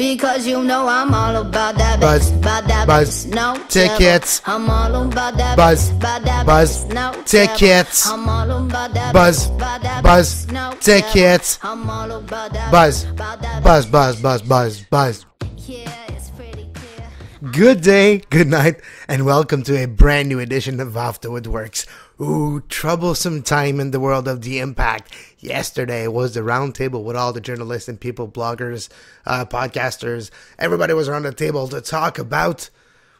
Because you know I'm all about that buzz, buzz, no tickets. I'm all about that buzz, no tickets. I'm all about that buzz, no tickets. I'm all about that buzz. Yeah, it's pretty clear. Good day, good night, and welcome to a brand new edition of Off the Woodworkx. Ooh, troublesome time in the world of the Impact. Yesterday was the roundtable with all the journalists and people, bloggers, podcasters. Everybody was around the table to talk about,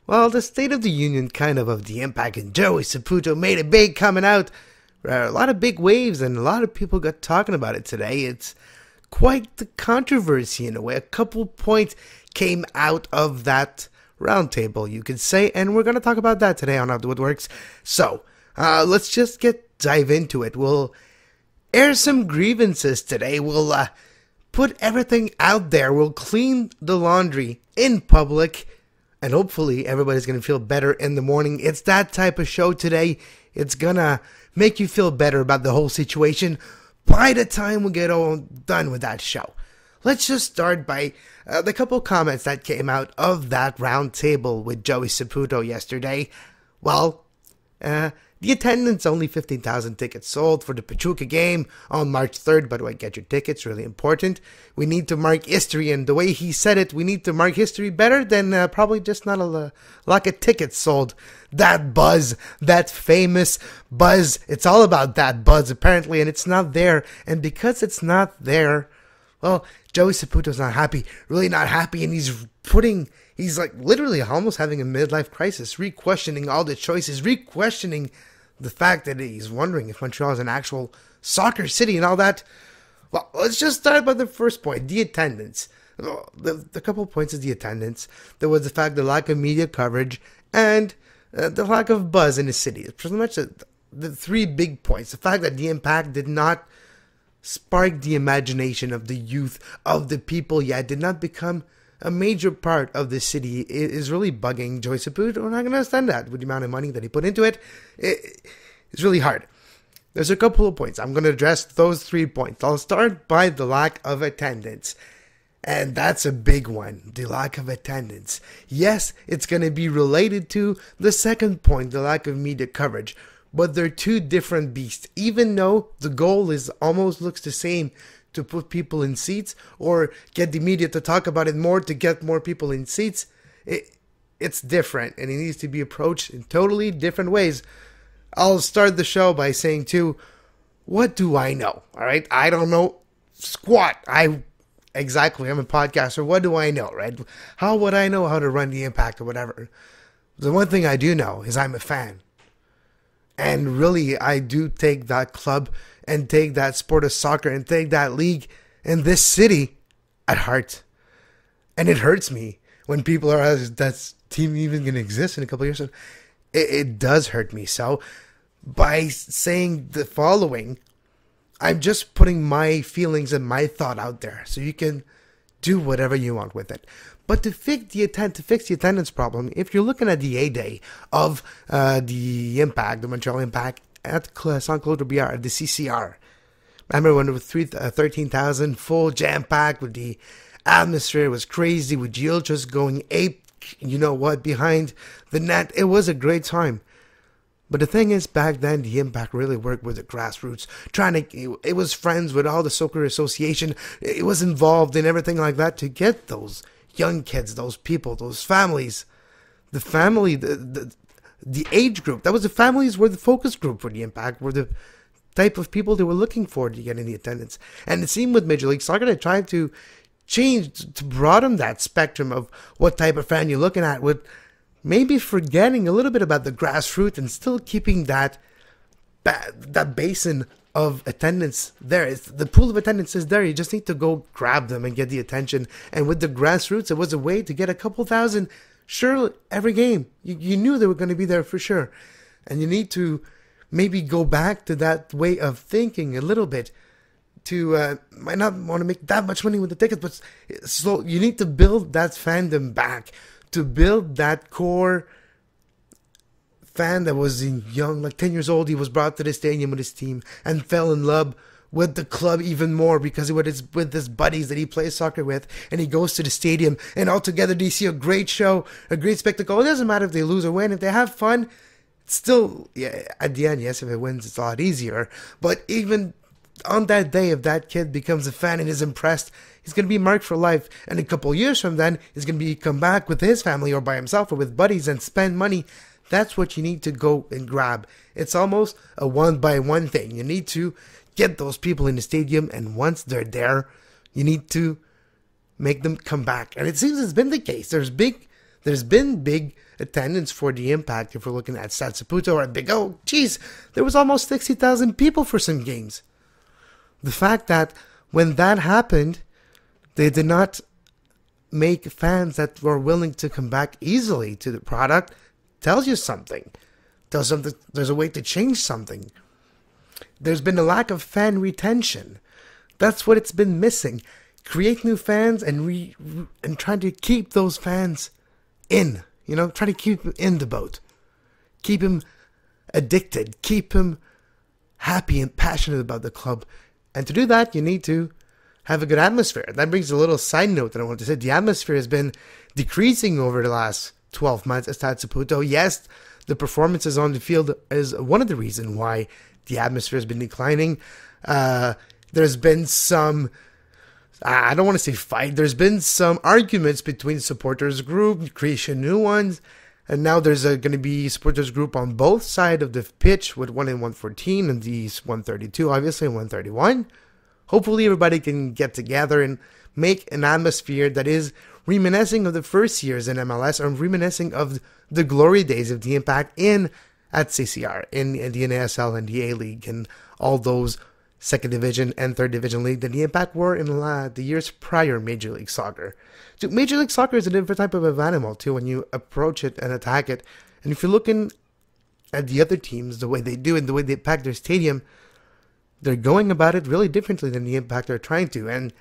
well, the State of the Union kind of the Impact. And Joey Saputo made a big coming out. A lot of big waves, and a lot of people got talking about it today. It's quite the controversy in a way. A couple points came out of that roundtable, you could say. And we're going to talk about that today on Off the Woodworkx. So let's just dive into it. We'll air some grievances today. We'll put everything out there. We'll clean the laundry in public. And hopefully everybody's going to feel better in the morning. It's that type of show today. It's going to make you feel better about the whole situation by the time we get all done with that show. Let's just start by the couple comments that came out of that round table with Joey Saputo yesterday. Well, the attendance, only 15,000 tickets sold for the Pachuca game on March 3rd. By the way, get your tickets, really important. We need to mark history, and the way he said it, we need to mark history better than probably just not a lack of tickets sold. That buzz, that famous buzz, it's all about that buzz apparently, and it's not there. And because it's not there, well, Joey Saputo's not happy, really not happy, and he's putting... He's like literally almost having a midlife crisis, re-questioning all the choices, re-questioning the fact that he's wondering if Montreal is an actual soccer city and all that. Well, let's just start by the first point, the attendance. The couple points is the attendance. There was the fact the lack of media coverage and the lack of buzz in the city. It's pretty much the three big points. The fact that the Impact did not spark the imagination of the youth, of the people yet, did not become a major part of the city is really bugging Joey Saputo. We're not going to understand that with the amount of money that he put into it. It's really hard. There's a couple of points. I'm going to address those 3 points. I'll start by the lack of attendance. And that's a big one, the lack of attendance. Yes, it's going to be related to the second point, the lack of media coverage. But they're two different beasts. Even though the goal is almost looks the same, to put people in seats or get the media to talk about it more to get more people in seats, it's different, and it needs to be approached in totally different ways. I'll start the show by saying too, what do I know? All right, I don't know squat. I'm a podcaster. What do I know, right? How would I know how to run the Impact or whatever? The one thing I do know is I'm a fan. And really, I do take that club and take that sport of soccer and take that league and this city at heart. And it hurts me when people are asked, that team even going to exist in a couple of years? It does hurt me. So by saying the following, I'm just putting my feelings and my thought out there. So you can do whatever you want with it. But to fix the attendance problem, if you're looking at the A-Day of the Impact, the Montreal Impact, at Saint Claude de Briare, the CCR. Remember when it was 13,000, full jam-packed, with the atmosphere was crazy, with Gilles just going ape, you know what, behind the net. It was a great time. But the thing is, back then, the Impact really worked with the grassroots. It was friends with all the soccer association. It was involved in everything like that to get those young kids, those people, those families. The family, the age group, that was the families were the focus group for the Impact, were the type of people they were looking for to get in the attendance. And it seemed with Major League Soccer, they tried to change, to broaden that spectrum of what type of fan you're looking at, with maybe forgetting a little bit about the grassroots and still keeping that basin of attendance there. It's, the pool of attendance is there. You just need to go grab them and get the attention. And with the grassroots, it was a way to get a couple thousand. Sure, every game, you knew they were going to be there for sure. And you need to maybe go back to that way of thinking a little bit. To might not want to make that much money with the tickets, but slow. You need to build that fandom back, to build that core fan that was young, like 10 years old. He was brought to the stadium with his team and fell in love with the club even more, because it's with his buddies that he plays soccer with, and he goes to the stadium, and all together they see a great show, a great spectacle. It doesn't matter if they lose or win. If they have fun, it's still, yeah, at the end, yes, if it wins, it's a lot easier. But even on that day, if that kid becomes a fan and is impressed, he's going to be marked for life. And a couple years from then, he's going to be come back with his family or by himself or with buddies and spend money. That's what you need to go and grab. It's almost a one-by-one thing. You need to get those people in the stadium, and once they're there, you need to make them come back. And it seems it's been the case. There's been big attendance for the Impact. If we're looking at Stade Saputo or at Big O, geez, there was almost 60,000 people for some games. The fact that when that happened, they did not make fans that were willing to come back easily to the product tells you something. Tells something. There's a way to change something. There's been a lack of fan retention. That's what it's been missing. Create new fans and try to keep those fans in. You know, try to keep them in the boat. Keep them addicted. Keep them happy and passionate about the club. And to do that, you need to have a good atmosphere. That brings a little side note that I want to say. The atmosphere has been decreasing over the last 12 months at Stade Saputo. Yes, the performances on the field is one of the reasons why the atmosphere has been declining. There's been some, I don't want to say fight, there's been some arguments between supporters group, creation new ones, and now there's going to be supporters group on both sides of the pitch with one in 114 and these 132, obviously, and 131. Hopefully everybody can get together and make an atmosphere that is reminiscing of the first years in MLS, or reminiscing of the glory days of the Impact at CCR, in the NASL and the A-League and all those second division and third division league that the Impact were in the years prior Major League Soccer. So Major League Soccer is a different type of animal too when you approach it and attack it. And if you're looking at the other teams, the way they do and the way they pack their stadium, they're going about it really differently than the Impact are trying to. And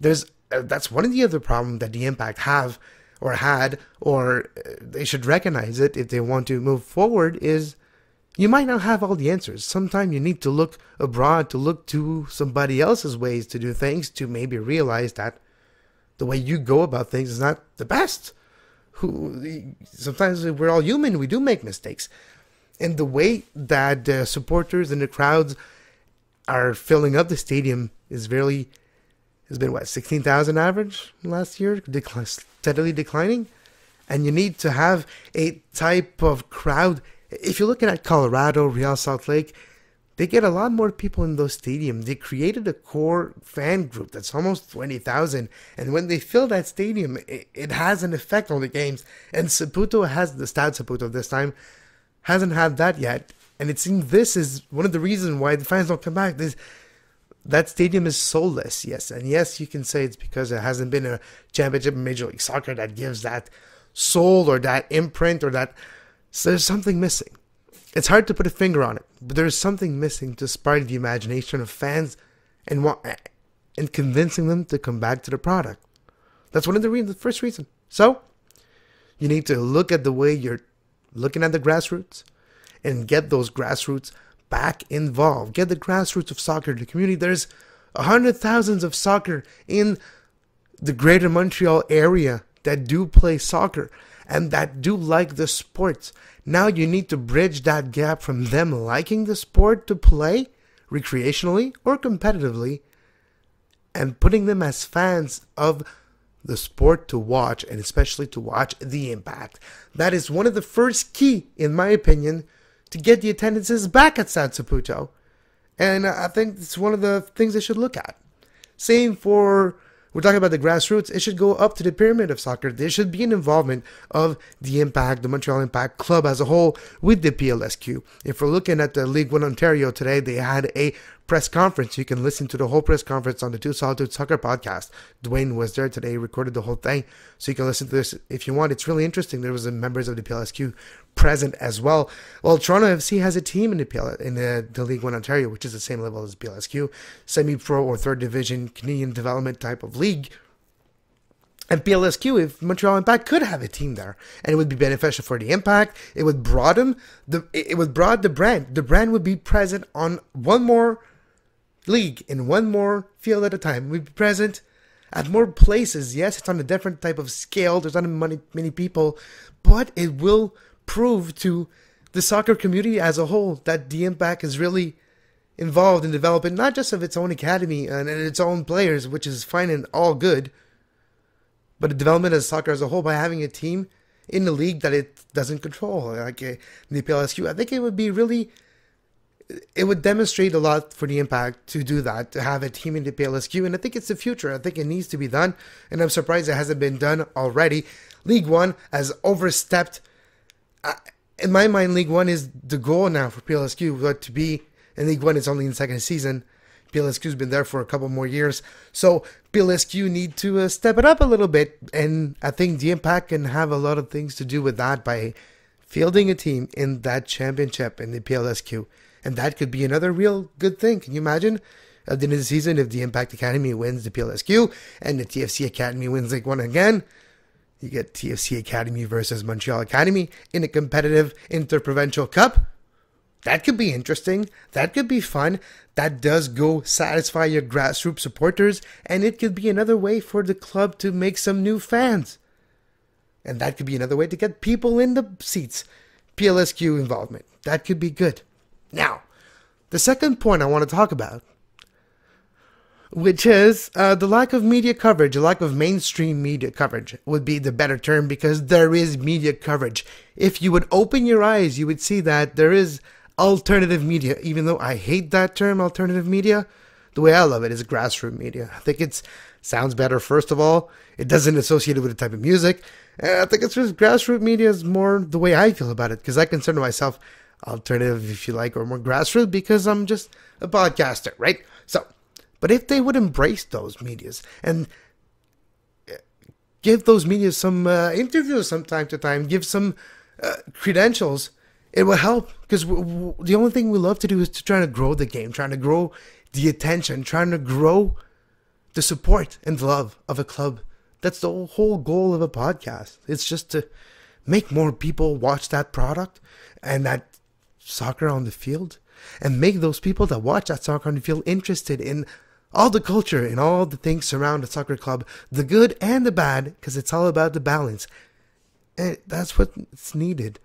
there's that's one of the other problems that the Impact have or had, or they should recognize it if they want to move forward, is you might not have all the answers. Sometimes you need to look abroad, to look to somebody else's ways to do things, to maybe realize that the way you go about things is not the best. Sometimes we're all human, we do make mistakes. And the way that the supporters and the crowds are filling up the stadium is really, it's been what, 16,000 average last year, steadily declining. And you need to have a type of crowd. If you're looking at Colorado, Real Salt Lake, they get a lot more people in those stadiums. They created a core fan group that's almost 20,000. And when they fill that stadium, it has an effect on the games. And Saputo has, the Stade Saputo this time, hasn't had that yet. And it seems this is one of the reasons why the fans don't come back. That stadium is soulless, yes. And yes, you can say it's because there hasn't been a championship in Major League Soccer that gives that soul or that imprint or that. So there's something missing. It's hard to put a finger on it, but there's something missing to spark the imagination of fans and convincing them to come back to the product. That's one of the reasons, the first reason. So you need to look at the way you're looking at the grassroots and get those grassroots back involved. Get the grassroots of soccer, the community. There's 100,000s of soccer in the greater Montreal area that do play soccer and that do like the sports. Now you need to bridge that gap from them liking the sport to play recreationally or competitively and putting them as fans of the sport to watch, and especially to watch the Impact. That is one of the first key, in my opinion, to get the attendances back at Stade Saputo. And I think it's one of the things they should look at. Same for, we're talking about the grassroots, it should go up to the pyramid of soccer. There should be an involvement of the Impact, the Montreal Impact Club as a whole, with the PLSQ. If we're looking at the League One Ontario today, they had a press conference. You can listen to the whole press conference on the Two Solitude Soccer podcast. Dwayne was there today, recorded the whole thing, so you can listen to this if you want. It's really interesting. There was members of the PLSQ present as well. Well, Toronto FC has a team in the League One Ontario, which is the same level as PLSQ, semi-pro or third division Canadian development type of league. And PLSQ, if Montreal Impact could have a team there, and it would be beneficial for the Impact. It would broaden the brand. The brand would be present on one more league in one more field at a time. We'd be present at more places. Yes, it's on a different type of scale. There's not many people, but it will prove to the soccer community as a whole that the Impact is really involved in development, not just of its own academy and its own players, which is fine and all good, but the development of soccer as a whole by having a team in the league that it doesn't control, like the PLSQ. I think it would be really, it would demonstrate a lot for the Impact to do that, to have a team in the PLSQ, and I think it's the future. I think it needs to be done, and I'm surprised it hasn't been done already. League One has overstepped. In my mind, League One is the goal now for PLSQ, but to be in League One, it's only in second season. PLSQ's been there for a couple more years, so PLSQ need to step it up a little bit, and I think the Impact can have a lot of things to do with that by fielding a team in that championship in the PLSQ, and that could be another real good thing. Can you imagine at the end of the season if the Impact Academy wins the PLSQ and the TFC Academy wins League One again? You get TFC Academy versus Montreal Academy in a competitive interprovincial cup. That could be interesting. That could be fun. That does go satisfy your grassroots supporters, and it could be another way for the club to make some new fans. And that could be another way to get people in the seats. PLSQ involvement. That could be good. Now, the second point I want to talk about, which is the lack of media coverage, the lack of mainstream media coverage would be the better term, because there is media coverage. If you would open your eyes, you would see that there is alternative media, even though I hate that term, alternative media. The way I love it is grassroots media. I think it sounds better, first of all. It doesn't associate it with the type of music. I think it's just grassroots media is more the way I feel about it, because I consider myself alternative, if you like, or more grassroots, because I'm just a podcaster, right? So, but if they would embrace those medias and give those medias some interviews from time to time, give some credentials, it would help. Because the only thing we love to do is to try to grow the game, trying to grow the attention, trying to grow the support and love of a club. That's the whole goal of a podcast. It's just to make more people watch that product and that soccer on the field, and make those people that watch that soccer on the field interested in all the culture and all the things surround the soccer club, the good and the bad, because it's all about the balance. And that's what's needed,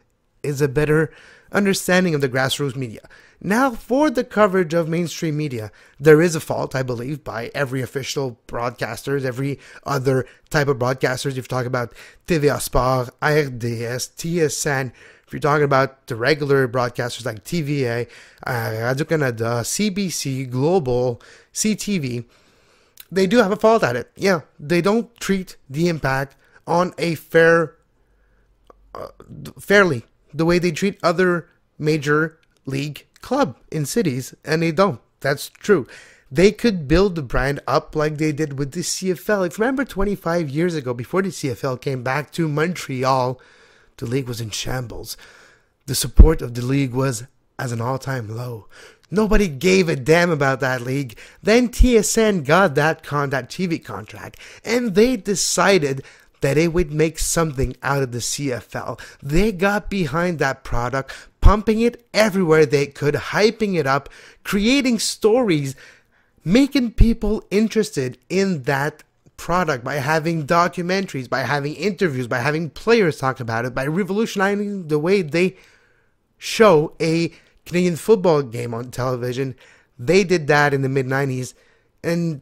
is a better understanding of the grassroots media. Now, for the coverage of mainstream media, there is a fault, I believe, by every official broadcasters, every other type of broadcasters. If you talk about TVA Sport, RDS, TSN, if you're talking about the regular broadcasters like TVA, Radio Canada, CBC, Global, CTV, they do have a fault at it. Yeah, they don't treat the Impact on a fairly the way they treat other major league club in cities, and they don't. That's true. They could build the brand up like they did with the CFL. If you remember 25 years ago, before the CFL came back to Montreal, the league was in shambles. The support of the league was at an all-time low. Nobody gave a damn about that league. Then TSN got that TV contract, and they decided that they would make something out of the CFL. They got behind that product, pumping it everywhere they could, hyping it up, creating stories, making people interested in that product by having documentaries, by having interviews, by having players talk about it, by revolutionizing the way they show a Canadian football game on television. They did that in the mid-90s, and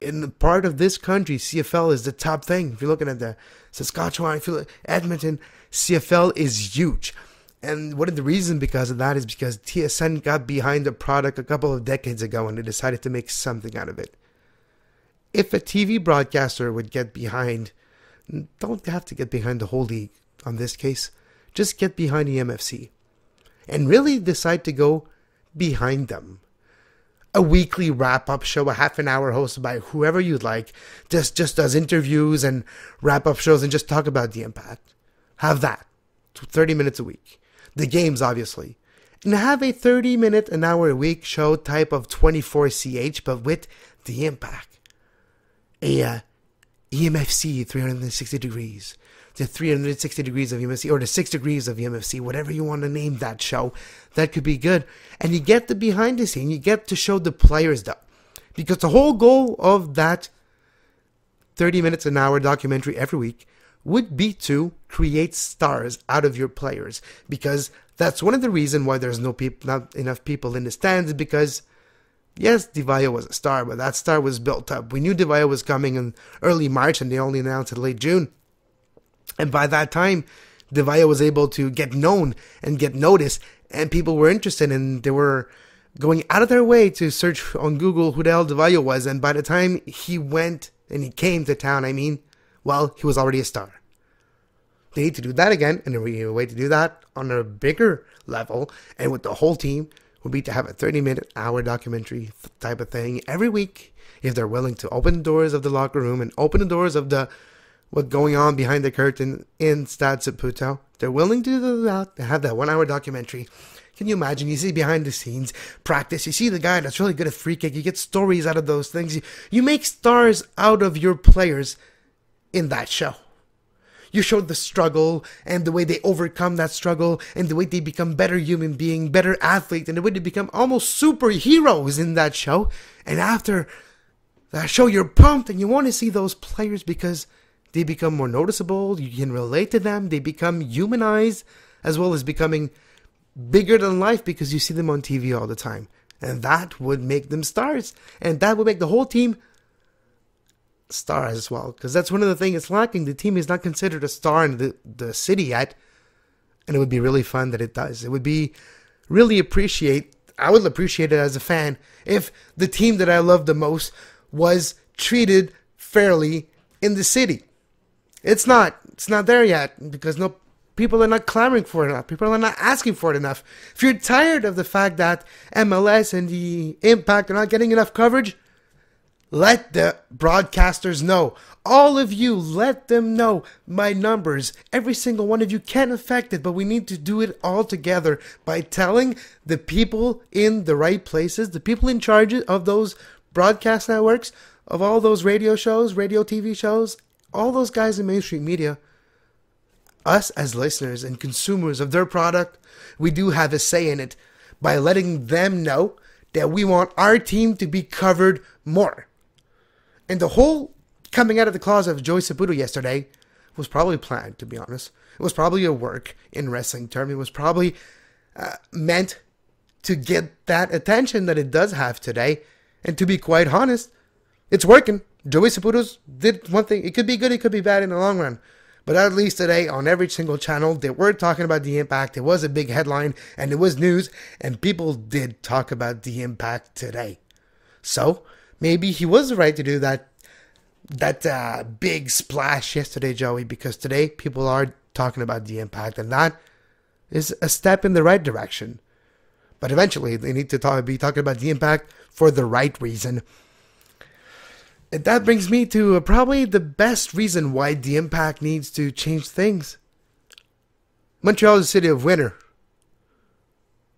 in the part of this country, CFL is the top thing. If you're looking at the Saskatchewan, if you look at Edmonton, CFL is huge. And one of the reasons because of that is because TSN got behind the product a couple of decades ago, and they decided to make something out of it. If a TV broadcaster would get behind, don't have to get behind the whole league on this case, just get behind the MFC and really decide to go behind them. A weekly wrap-up show, a half an hour hosted by whoever you'd like, just does interviews and wrap-up shows and just talk about the Impact. Have that, 30 minutes a week. The games, obviously. And have a 30-minute, an hour a week show type of 24CH, but with the Impact. A EMFC 360 degrees. to 360 degrees of UFC, or to 6 degrees of UFC, whatever you want to name that show. That could be good. And you get the behind the scene. You get to show the players, though. Because the whole goal of that 30 minutes an hour documentary every week would be to create stars out of your players. Because that's one of the reasons why there's not enough people in the stands, because yes, Divayo was a star, but that star was built up. We knew Divayo was coming in early March, and they only announced it late June. And by that time, Divayo was able to get known and get noticed, and people were interested, and they were going out of their way to search on Google who the hell Divayo was. And by the time he went and he came to town, I mean, well, he was already a star. They need to do that again, and the way to do that on a bigger level and with the whole team would be to have a 30-minute hour documentary type of thing every week, if they're willing to open the doors of the locker room and open the doors of the what's going on behind the curtain in Stade Saputo. They're willing to do that, to have that one-hour documentary. Can you imagine? You see behind the scenes practice. You see the guy that's really good at free kick. You get stories out of those things. You make stars out of your players in that show. You showed the struggle and the way they overcome that struggle and the way they become better human beings, better athletes, and the way they become almost superheroes in that show. And after that show, you're pumped and you want to see those players because they become more noticeable. You can relate to them. They become humanized, as well as becoming bigger than life because you see them on TV all the time. And that would make them stars. And that would make the whole team stars as well, because that's one of the things it's lacking. The team is not considered a star in the city yet, and it would be really fun that it does. It would be really appreciate. I would appreciate it as a fan if the team that I love the most was treated fairly in the city. It's not. It's not there yet because no people are not clamoring for it enough. People are not asking for it enough. If you're tired of the fact that MLS and the Impact are not getting enough coverage, let the broadcasters know. All of you, let them know my numbers. Every single one of you can affect it, but we need to do it all together by telling the people in the right places, the people in charge of those broadcast networks, of all those radio shows, radio TV shows, all those guys in mainstream media, us as listeners and consumers of their product, we do have a say in it by letting them know that we want our team to be covered more. And the whole coming out of the closet of Joey Saputo yesterday was probably planned, to be honest. It was probably a work in wrestling term. It was probably meant to get that attention that it does have today. And to be quite honest, it's working. Joey Saputo's did one thing. It could be good, it could be bad in the long run. But at least today, on every single channel, they were talking about the Impact. It was a big headline, and it was news. And people did talk about the Impact today. So maybe he was right to do that big splash yesterday, Joey, because today people are talking about the Impact, and that is a step in the right direction. But eventually, they need to be talking about the Impact for the right reason. And that brings me to probably the best reason why the Impact needs to change things. Montreal is a city of winner.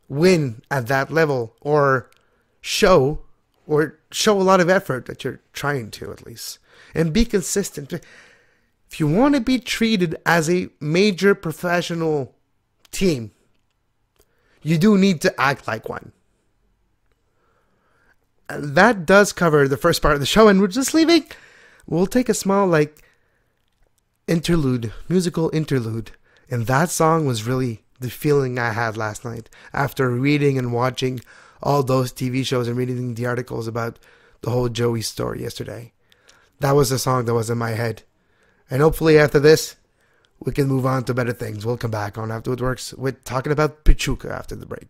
Win at that level, or show a lot of effort that you're trying to, at least. And be consistent. If you want to be treated as a major professional team, you do need to act like one. And that does cover the first part of the show, and we're just leaving. We'll take a small, like, interlude, musical interlude. And that song was really the feeling I had last night after reading and watching all those TV shows and reading the articles about the whole Joey story yesterday. That was the song that was in my head. And hopefully after this, we can move on to better things. We'll come back on Off the Woodworkx with talking about Pachuca after the break.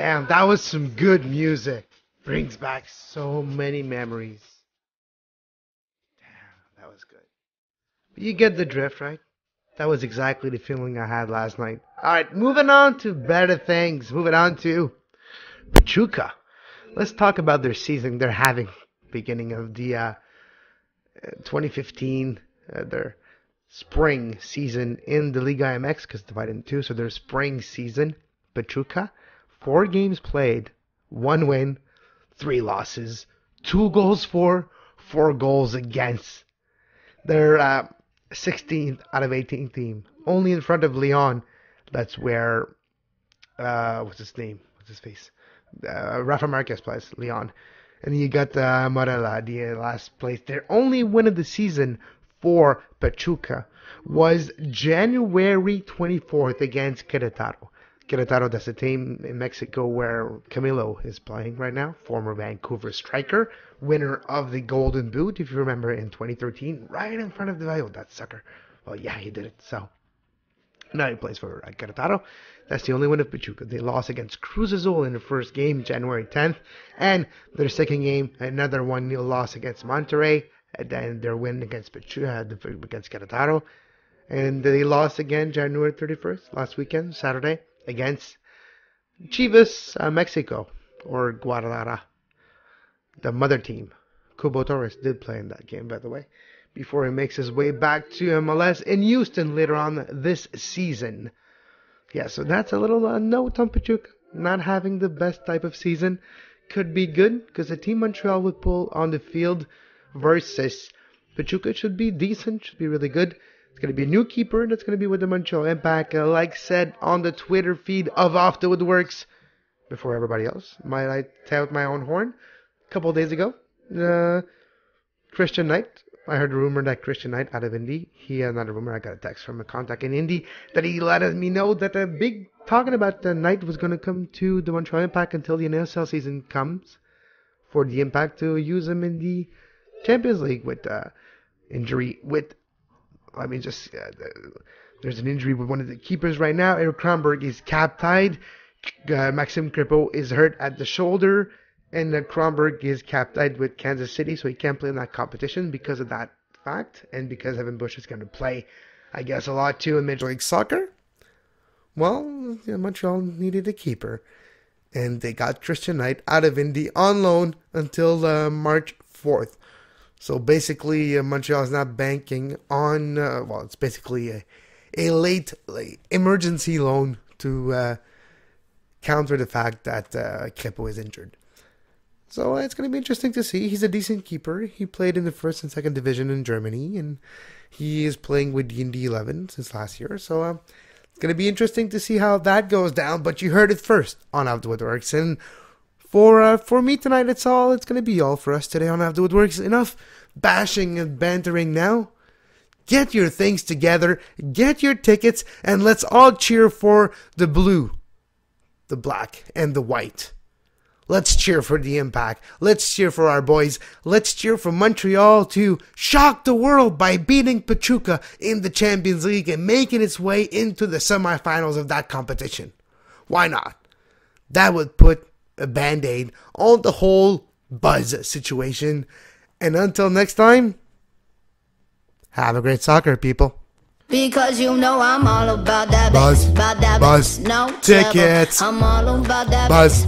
Damn, that was some good music. Brings back so many memories. Damn, that was good. But you get the drift, right? That was exactly the feeling I had last night. Alright, moving on to better things. Moving on to Pachuca. Let's talk about their season they're having. Beginning of the 2015, their spring season in the Liga IMX, because it's divided in two. So their spring season, Pachuca, 4 games played, 1 win, 3 losses, 2 goals for, 4 goals against. They're 16th out of 18 team, only in front of Leon. That's where Rafa Marquez plays, Leon. And then you got Morelia, the last place. Their only win of the season for Pachuca was January 24th against Queretaro. Queretaro, that's a team in Mexico where Camilo is playing right now, former Vancouver striker, winner of the Golden Boot, if you remember, in 2013, right in front of Divayo, that sucker. Well, yeah, he did it, so. Now he plays for Queretaro. That's the only win of Pachuca. They lost against Cruz Azul in the first game, January 10th. And their second game, another 1-0 loss against Monterey. And then their win against Pachuca, against Queretaro. And they lost again January 31st, last weekend, Saturday, against Chivas, Mexico, or Guadalajara. The mother team. Cubo Torres did play in that game, by the way, before he makes his way back to MLS in Houston later on this season. Yeah, so that's a little note on Pachuca. Not having the best type of season could be good, because the team Montreal would pull on the field versus Pachuca should be decent, should be really good. It's going to be a new keeper, and it's going to be with the Montreal Impact. Like said on the Twitter feed of Off the Woodworkx, before everybody else, might I tout my own horn? A couple of days ago, Kristian Nicht. I heard a rumor that Kristian Nicht out of Indy, I got a text from a contact in Indy that he let me know that the big talking about the Knight was going to come to the Montreal Impact until the NSL season comes for the Impact to use him in the Champions League with injury. There's an injury with one of the keepers right now. Eric Kronberg is cap-tied. Maxim Kripo is hurt at the shoulder. And Kronberg is cap-tied with Kansas City, so he can't play in that competition because of that fact, and because Evan Bush is going to play, I guess, a lot too in Major League Soccer. Well, Montreal needed a keeper, and they got Kristian Nicht out of Indy on loan until March 4th. So basically, Montreal is not banking on, it's basically a late emergency loan to counter the fact that Kripo is injured. So it's going to be interesting to see. He's a decent keeper. He played in the first and second division in Germany, and he is playing with the Indy 11 since last year. So it's going to be interesting to see how that goes down. But you heard it first on Off the Woodworkx. And for me tonight, it's going to be all for us today on Off the Woodworkx. Enough bashing and bantering now. Get your things together. Get your tickets. And let's all cheer for the blue, the black, and the white. Let's cheer for the Impact. Let's cheer for our boys. Let's cheer for Montreal to shock the world by beating Pachuca in the Champions League and making its way into the semifinals of that competition. Why not? That would put a band-aid on the whole buzz situation. And until next time, have a great soccer, people. Because you know I'm all about that buzz, buzz, no tickets. I'm all about that buzz,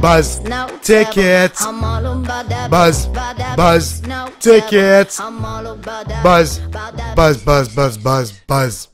buzz, no tickets. I'm all about that buzz, buzz, no tickets. I'm all about that buzz, buzz, buzz, buzz, buzz, buzz.